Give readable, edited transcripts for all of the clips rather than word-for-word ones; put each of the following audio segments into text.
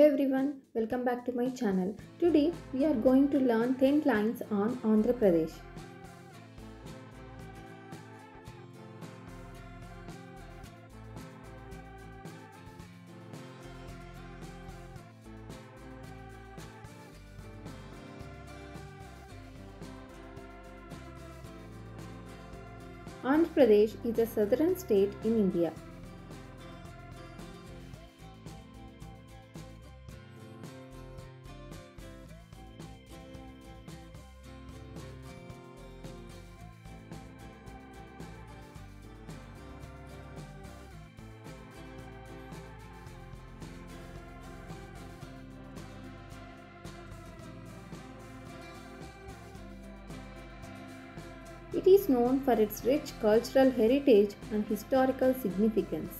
Hello everyone, welcome back to my channel. Today we are going to learn 10 lines on Andhra Pradesh. Andhra Pradesh is a southern state in India. It is known for its rich cultural heritage and historical significance.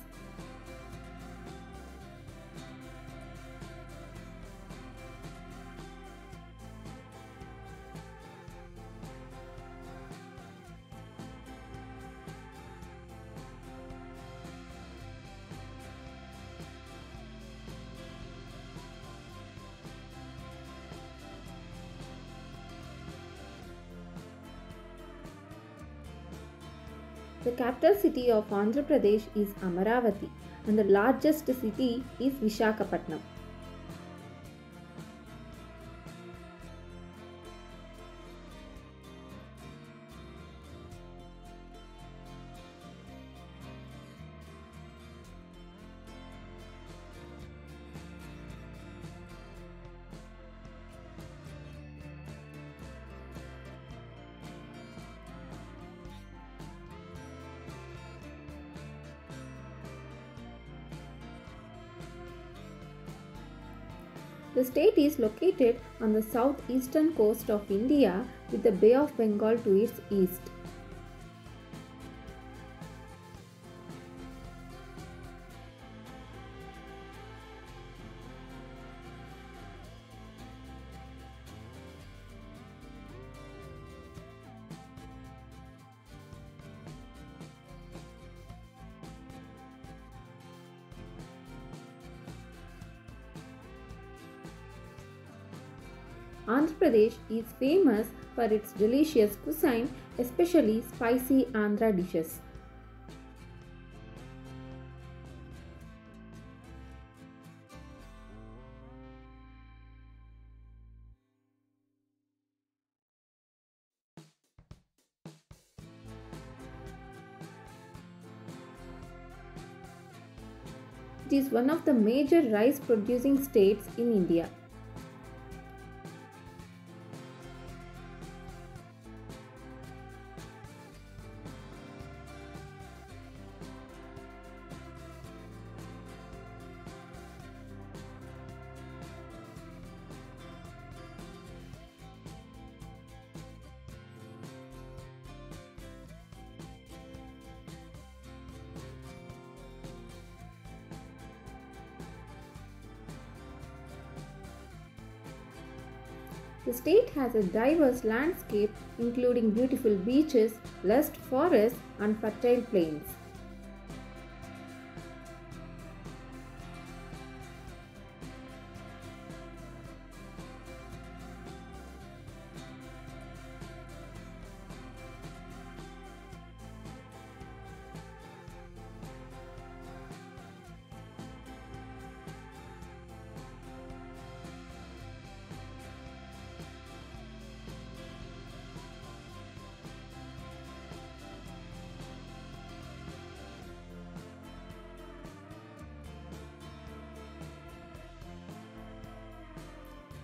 The capital city of Andhra Pradesh is Amaravati and the largest city is Visakhapatnam. The state is located on the southeastern coast of India with the Bay of Bengal to its east. Andhra Pradesh is famous for its delicious cuisine, especially spicy Andhra dishes. It is one of the major rice producing states in India. The state has a diverse landscape including beautiful beaches, lush forests and fertile plains.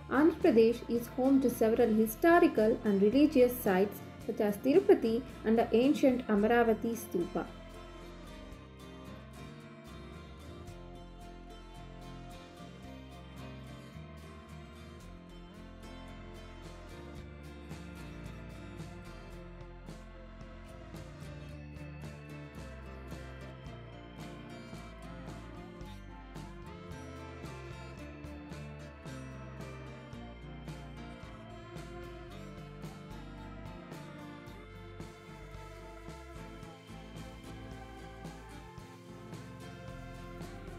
Andhra Pradesh is home to several historical and religious sites such as Tirupati and the ancient Amaravati stupa.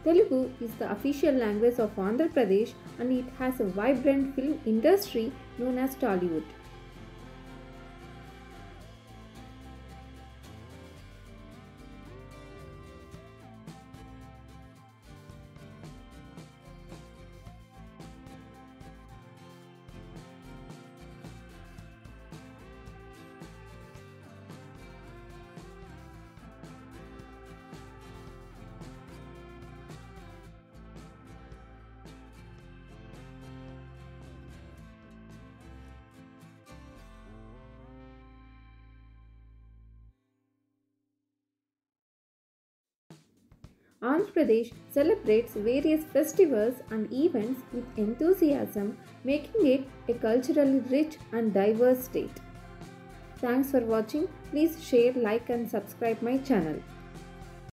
Telugu is the official language of Andhra Pradesh and it has a vibrant film industry known as Tollywood. Andhra Pradesh celebrates various festivals and events with enthusiasm, making it a culturally rich and diverse state. Thanks for watching. Please share, like and subscribe my channel.